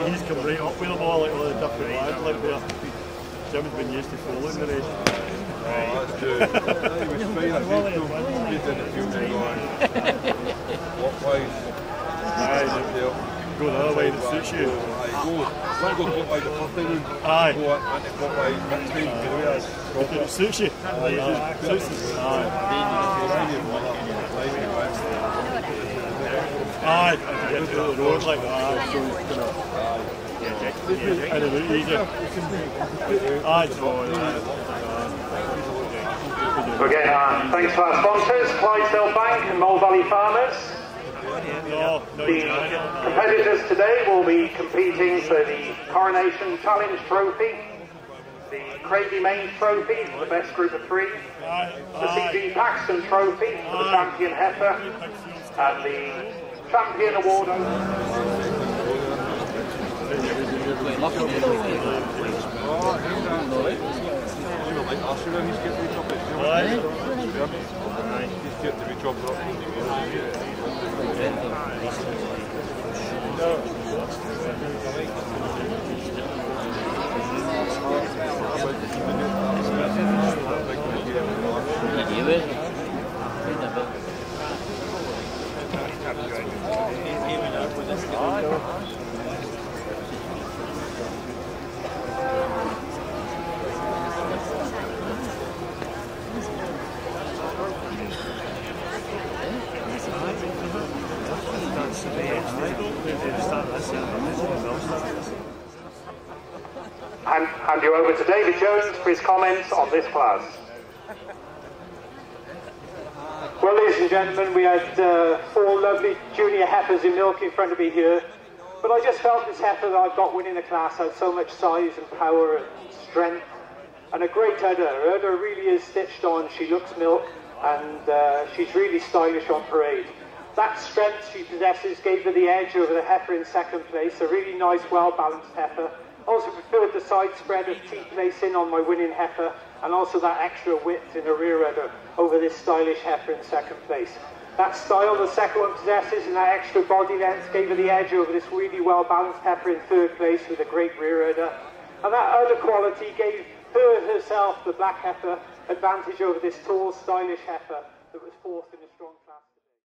He's come right up with them all, like all the different lads like there. Jim's been used to following the race. Oh, that's good. He was fine, I think. He didn't feel too long. Clockwise. Aye, go the other way that suits you. Aye, go clockwise the first time. Aye. Go clockwise next time. It suits you. Aye, it suits you. Aye. Aye. Get to the road like that, so he's gonna... And it was easier. Okay, thanks to our sponsors, Clydesdale Bank and Mole Valley Farmers. The competitors today will be competing for the Coronation Challenge Trophy, the Craigie Mains Trophy for the best group of three, the CG Paxton Trophy for the champion heifer, and the Champion Award. Hand you over to David Jones for his comments on this class. Well, ladies and gentlemen, we had four lovely junior heifers in milk in front of me here, but I just felt this heifer that I've got winning the class had so much size and power and strength and a great udder. Her udder really is stitched on, she looks milk, and she's really stylish on parade. That strength she possesses gave her the edge over the heifer in second place, a really nice, well-balanced heifer. Also preferred the side spread of T-place in on my winning heifer, and also that extra width in the rear udder over this stylish heifer in second place. That style the second one possesses and that extra body length gave her the edge over this really well-balanced heifer in third place with a great rear udder. And that udder quality gave her herself, the black heifer, advantage over this tall, stylish heifer that was fourth in the strong...